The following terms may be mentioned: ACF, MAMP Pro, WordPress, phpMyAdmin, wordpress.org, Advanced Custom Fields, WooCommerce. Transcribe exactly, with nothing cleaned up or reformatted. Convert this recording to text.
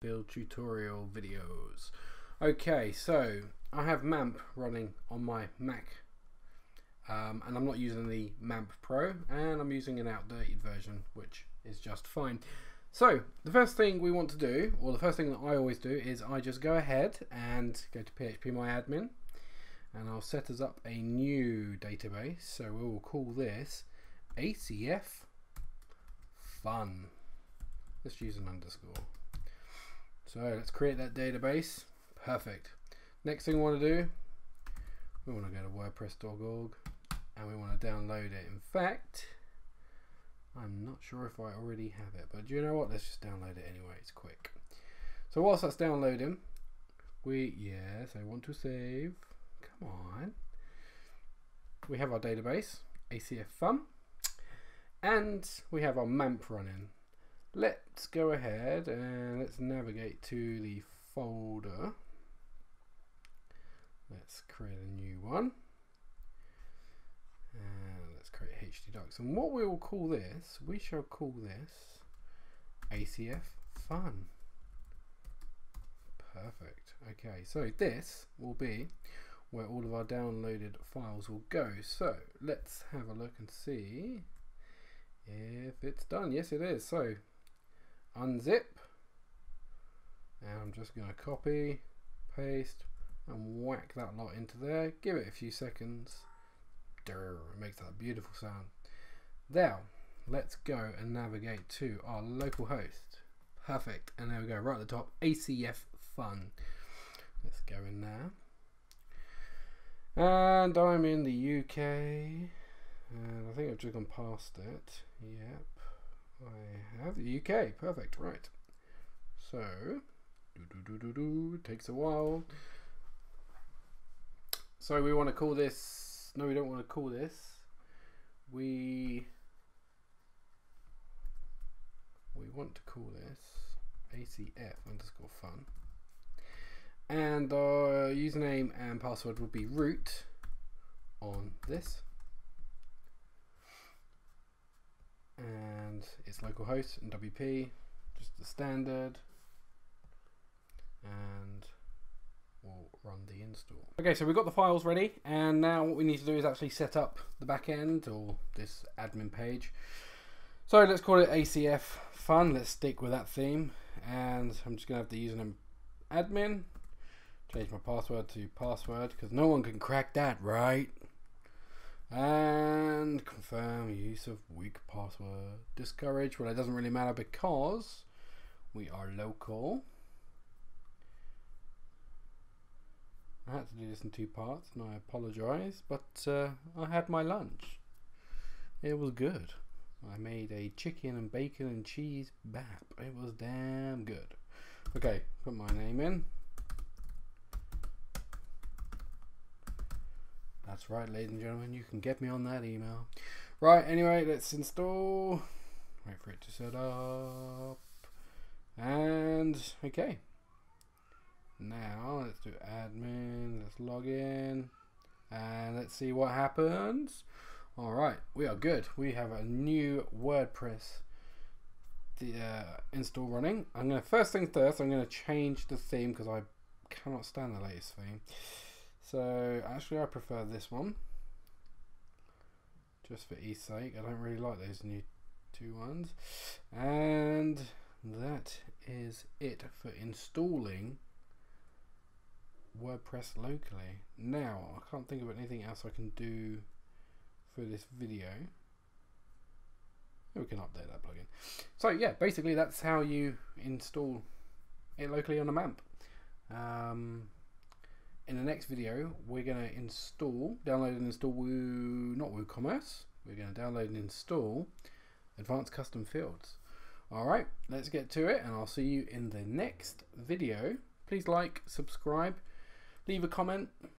build tutorial videos. Okay, so I have MAMP running on my Mac, um, and I'm not using the MAMP Pro, and I'm using an outdated version, which is just fine. So the first thing we want to do, or the first thing that I always do, is I just go ahead and go to phpMyAdmin, and I'll set us up a new database. So we will call this A C F Fun. Let's use an underscore. So let's create that database. Perfect. Next thing we want to do, we want to go to wordpress dot org and we want to download it. In fact, I'm not sure if I already have it, but you know what? Let's just download it anyway. It's quick. So whilst that's downloading, we yes, I want to save. Come on. We have our database, A C F Fun, and we have our MAMP running. Let's go ahead and let's navigate to the folder. Let's create a new one. And let's create H T docs. And what we will call this, we shall call this A C F Fun. Perfect. Okay, so this will be where all of our downloaded files will go. So let's have a look and see if it's done. Yes, it is. So unzip, and I'm just going to copy, paste, and whack that lot into there. Give it a few seconds. Durr, it makes that beautiful sound. Now let's go and navigate to our local host. Perfect. And there we go, right at the top, A C F Fun. Let's go in there. And I'm in the U K, and I think I've just gone past it. Yep, I have the U K. Perfect. Right, so do, do, do, do, do. Takes a while. So we want to call this, no we don't want to call this, we we want to call this A C F underscore Fun. And our username and password will be root on this, and it's localhost and W P, just the standard, and we'll run the install. Okay, so we've got the files ready, and now what we need to do is actually set up the backend, or this admin page. So let's call it A C F Fun. Let's stick with that theme, and I'm just gonna have the username admin. Change my password to password, because no one can crack that, right? And confirm use of weak password. Discourage, well, it doesn't really matter because we are local. I had to do this in two parts, and I apologize, but uh, I had my lunch. It was good. I made a chicken and bacon and cheese bap. It was damn good. Okay, put my name in. That's right, ladies and gentlemen, you can get me on that email. Right, anyway, let's install. Wait for it to set up. And, okay. Now, let's do admin, let's log in, and let's see what happens. All right, we are good. We have a new WordPress the, uh, install running. I'm gonna, first thing first, I'm gonna change the theme because I cannot stand the latest theme. So actually I prefer this one, just for ease sake. I don't really like those new two ones. And that is it for installing WordPress locally. Now I can't think of anything else I can do for this video. We can update that plugin. So yeah, basically that's how you install it locally on a MAMP. Um, In the next video, we're going to install, download and install, Woo, not WooCommerce, we're going to download and install Advanced Custom Fields. Alright, let's get to it, and I'll see you in the next video. Please like, subscribe, leave a comment.